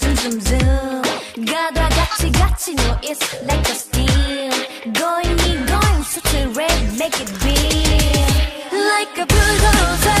Zoom zoom zoom, 가다 같이 같이 no, it's like a steal. Going me going such a red, make it real like a bulldozer.